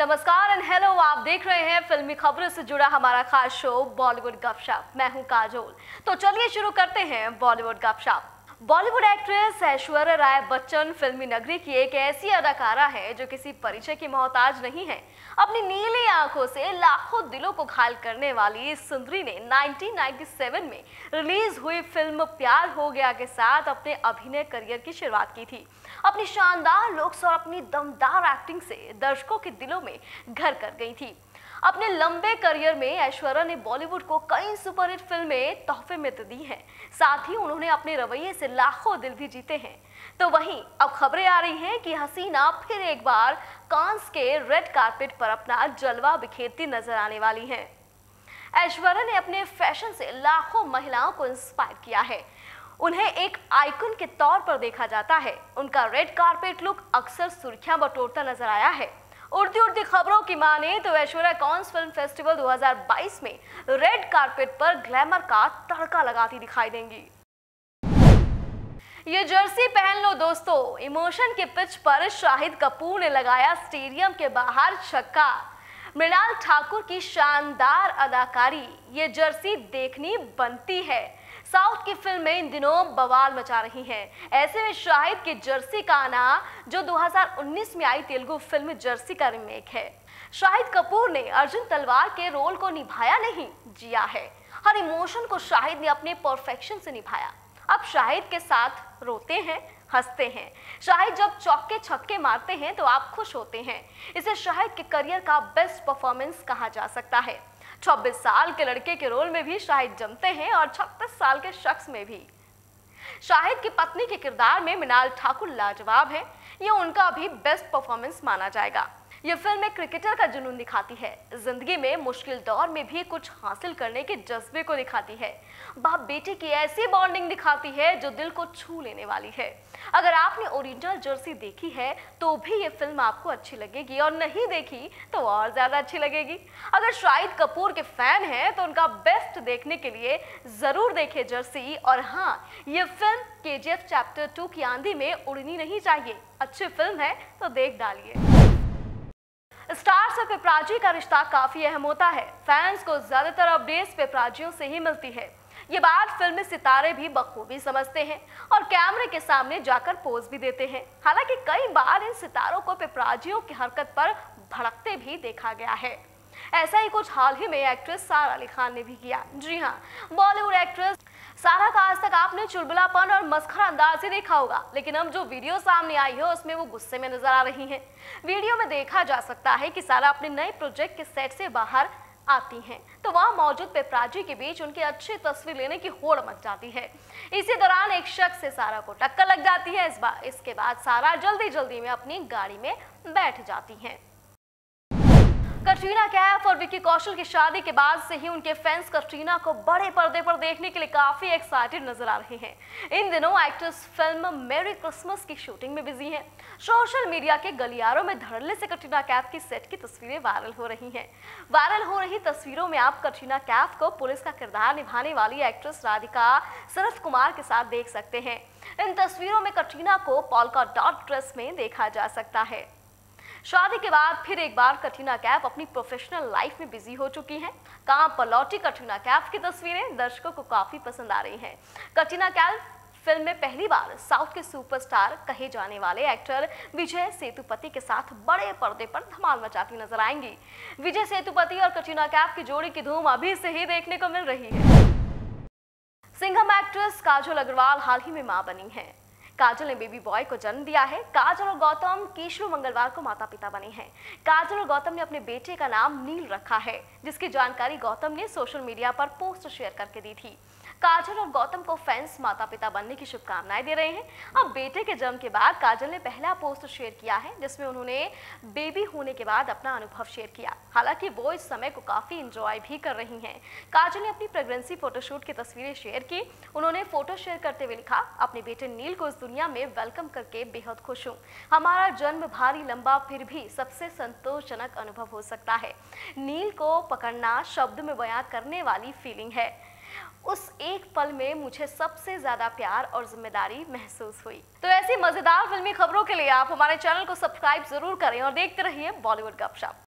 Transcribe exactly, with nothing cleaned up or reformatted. नमस्कार and hello, आप देख रहे हैं फिल्मी खबरों से जुड़ा हमारा खास शो बॉलीवुड गपशप। मैं हूं काजोल। तो चलिए शुरू करते हैं बॉलीवुड गपशप। बॉलीवुड एक्ट्रेस ऐश्वर्या राय बच्चन फिल्मी नगरी की एक ऐसी अदाकारा है जो किसी परिचय की मोहताज नहीं है। अपनी नीली आंखों से लाखों दिलों को घायल करने वाली इस सुंदरी ने नाइनटीन नाइंटी सेवन में रिलीज हुई फिल्म प्यार हो गया के साथ अपने अभिनय करियर की शुरुआत की थी। अपनी शानदार लुक्स और अपनी दमदार एक्टिंग से दर्शकों के दिलों में घर कर गई थी। अपने लंबे करियर में ऐश्वर्या ने बॉलीवुड को कई सुपरहिट फिल्में तोहफे में तो दी हैं, साथ ही उन्होंने अपने रवैये से लाखों दिल भी जीते हैं। तो वहीं अब खबरें आ रही हैं कि हसीना फिर एक बार कांस के रेड कार्पेट पर अपना जलवा बिखेरती नजर आने वाली हैं। ऐश्वर्या ने अपने फैशन से लाखों महिलाओं को इंस्पायर किया है। उन्हें एक आइकन के तौर पर देखा जाता है। उनका रेड कार्पेट लुक अक्सर सुर्खियां बटोरता नजर आया है। उड़ती उड़ती खबरों की माने तो ऐश्वर्या कांस फिल्म फेस्टिवल दो हज़ार बाईस में रेड कार्पेट पर ग्लैमर का तड़का लगाती दिखाई देंगी। ये जर्सी पहन लो दोस्तों। इमोशन के पिच पर शाहिद कपूर ने लगाया स्टेडियम के बाहर छक्का। मृणाल ठाकुर की शानदार अदाकारी, ये जर्सी देखनी बनती है। साउथ की फिल्में इन दिनों बवाल मचा रही हैं। ऐसे में शाहिद की जर्सी का आना, जो दो हज़ार उन्नीस में आई तेलुगु फिल्म जर्सी का रीमेक है। शाहिद कपूर ने अर्जुन तलवार के रोल को निभाया नहीं, जिया है। हर इमोशन को शाहिद ने अपने परफेक्शन से निभाया। अब शाहिद के साथ रोते हैं, हंसते हैं। शाहिद जब चौके छक्के मारते हैं तो आप खुश होते हैं। इसे शाहिद के करियर का बेस्ट परफॉर्मेंस कहा जा सकता है। छब्बीस साल के लड़के के रोल में भी शाहिद जमते हैं और छत्तीस साल के शख्स में भी। शाहिद की पत्नी के किरदार में मृणाल ठाकुर लाजवाब है। ये उनका भी बेस्ट परफॉर्मेंस माना जाएगा। ये फिल्म एक क्रिकेटर का जुनून दिखाती है। जिंदगी में मुश्किल दौर में भी कुछ हासिल करने के जज्बे को दिखाती है। बाप बेटे की ऐसी बॉन्डिंग दिखाती है जो दिल को छू लेने वाली है। अगर आपने ओरिजिनल जर्सी देखी है तो भी ये फिल्म आपको अच्छी लगेगी, और नहीं देखी तो और ज़्यादा अच्छी लगेगी। अगर शाहिद कपूर के फैन हैं तो उनका बेस्ट देखने के लिए ज़रूर देखें जर्सी। और हाँ, ये फिल्म के जी एफ चैप्टर टू की आंधी में उड़नी नहीं चाहिए। अच्छी फिल्म है तो देख डालिए। स्टार से पेपराजी का रिश्ता काफी अहम होता है। फैंस को ज्यादातर अपडेट्स पेपराजियों से ही मिलती है। ये बात फिल्मी सितारे भी बखूबी समझते हैं और कैमरे के सामने जाकर पोज भी देते हैं। हालांकि कई बार इन सितारों को पेपराजियों की हरकत पर भड़कते भी देखा गया है। ऐसा ही कुछ हाल ही में एक्ट्रेस सारा अली खान ने भी किया। जी हाँ, बॉलीवुड एक्ट्रेस सारा का आज तक आपने चुलबुलापन और मस्खरा अंदाज ही देखा होगा, लेकिन अब जो वीडियो सामने आई है उसमें वो गुस्से में नजर आ रही हैं। वीडियो में देखा जा सकता है कि सारा अपने नए प्रोजेक्ट के सेट से बाहर आती हैं तो वहाँ मौजूद पेपराजी के बीच उनकी अच्छी तस्वीर लेने की होड़ मच जाती है। इसी दौरान एक शख्स से सारा को टक्कर लग जाती है। इस बार इसके बाद सारा जल्दी जल्दी में अपनी गाड़ी में बैठ जाती है। कटरीना कैफ और विकी कौशल की शादी के बाद से ही उनके फैंस कटरीना को बड़े पर्दे पर देखने के लिए काफी एक्साइटेड नजर आ रहे हैं। इन दिनों एक्ट्रेस फिल्म मेरी क्रिसमस की शूटिंग में बिजी हैं। सोशल मीडिया के गलियारों में धड़ल्ले से कटरीना कैफ की सेट की तस्वीरें वायरल हो रही हैं। वायरल हो रही तस्वीरों में आप कटरीना कैफ को पुलिस का किरदार निभाने वाली एक्ट्रेस राधिका सरथकुमार के साथ देख सकते हैं। इन तस्वीरों में कटरीना को पॉल्का डॉट ड्रेस में देखा जा सकता है। शादी के बाद फिर एक बार कटरीना कैफ अपनी प्रोफेशनल लाइफ में बिजी हो चुकी हैं। काम पर लौटी कटरीना कैफ की तस्वीरें दर्शकों को काफी पसंद आ रही हैं। कटरीना कैफ फिल्म में पहली बार साउथ के सुपरस्टार कहे जाने वाले एक्टर विजय सेतुपति के साथ बड़े पर्दे पर धमाल मचाती नजर आएंगी। विजय सेतुपति और कटरीना कैफ की जोड़ी की धूम अभी से ही देखने को मिल रही है। सिंघम एक्ट्रेस काजल अग्रवाल हाल ही में मां बनी है। काजल ने बेबी बॉय को जन्म दिया है। काजल और गौतम तीसरे मंगलवार को माता पिता बने हैं। काजल और गौतम ने अपने बेटे का नाम नील रखा है, जिसकी जानकारी गौतम ने सोशल मीडिया पर पोस्ट शेयर करके दी थी। काजल और गौतम को फैंस माता पिता बनने की शुभकामनाएं दे रहे हैं। अब बेटे के जन्म के बाद काजल ने पहला पोस्ट शेयर किया है, जिसमें उन्होंने बेबी होने के बाद अपना अनुभव शेयर किया। हालांकि वो इस समय को काफ़ी इंजॉय भी कर रही हैं। काजल ने अपनी प्रेगनेंसी फोटोशूट की तस्वीरें शेयर की। उन्होंने फोटो शेयर करते हुए लिखा, अपने बेटे नील को इस दुनिया में वेलकम करके बेहद खुश हूँ। हमारा जन्म भारी लंबा फिर भी सबसे संतोषजनक अनुभव हो सकता है। नील को पकड़ना शब्द में बयां करने वाली फीलिंग है। उस एक पल में मुझे सबसे ज्यादा प्यार और जिम्मेदारी महसूस हुई। तो ऐसी मजेदार फिल्मी खबरों के लिए आप हमारे चैनल को सब्सक्राइब जरूर करें और देखते रहिए बॉलीवुड गपशप।